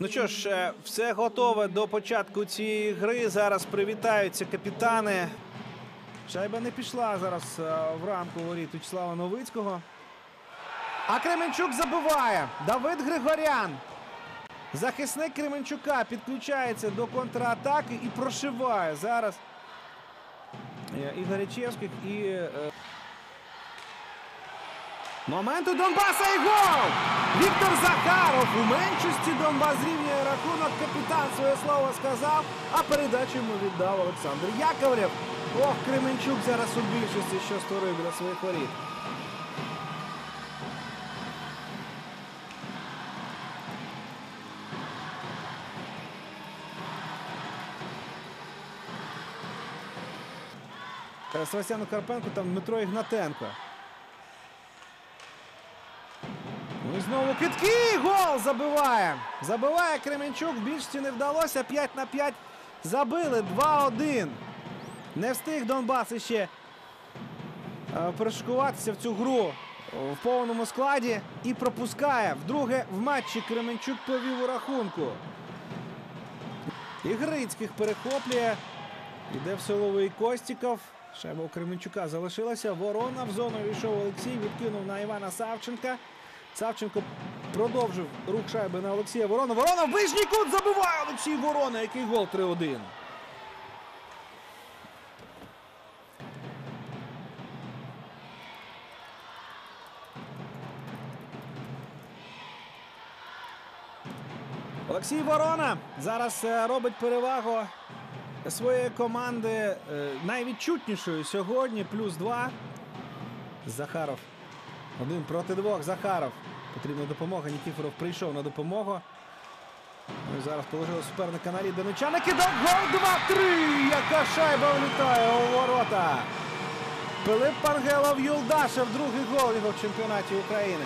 Ну що ж, все готове до початку цієї гри. Зараз привітаються капітани. Шайба не пішла зараз в рамку воріт Вячеслава Новицького. А Кременчук забиває. Давид Григорян. Захисник Кременчука підключається до контратаки і прошиває зараз і Горячевських, і... Момент у Донбаса і гол! Виктор Захаров у меншості. Донбас зрівнює рахунок. Капітан своє слово сказав, а передачу йому віддав Олександр Яковлев. Ох, Кременчук зараз у більшості, що створив для своїх воріт. Святославу Карпенку, там Дмитро Игнатенко. Ну і знову кидки, гол забиває. Забиває Кременчук, більшості не вдалося, 5-5 забили, 2-1. Не встиг Донбас іще перешикуватися в цю гру в повному складі і пропускає. Вдруге в матчі Кременчук повів у рахунку. Ігрицьких перехоплює, іде в силовий Костіков. Шайба у Кременчука залишилася. Ворона в зону війшов Олексій, відкинув на Івана Савченка. Савченко продовжив рух шайби на Олексія Ворону. Ворона в ближній кут забиває Олексій Ворона. Який гол, 3-1. Олексій Ворона зараз робить перевагу своєї команди найвідчутнішою сьогодні. +2. Захаров. 1 проти 2. Захаров. Потрібна допомога. Нікіфоров прийшов на допомогу. Ну і зараз положили суперника на лід. Деничан накидав. Гол, 2-3. Яка шайба влітає у ворота. Филип Пангелов-Юлдашев. Другий гол його в чемпіонаті України.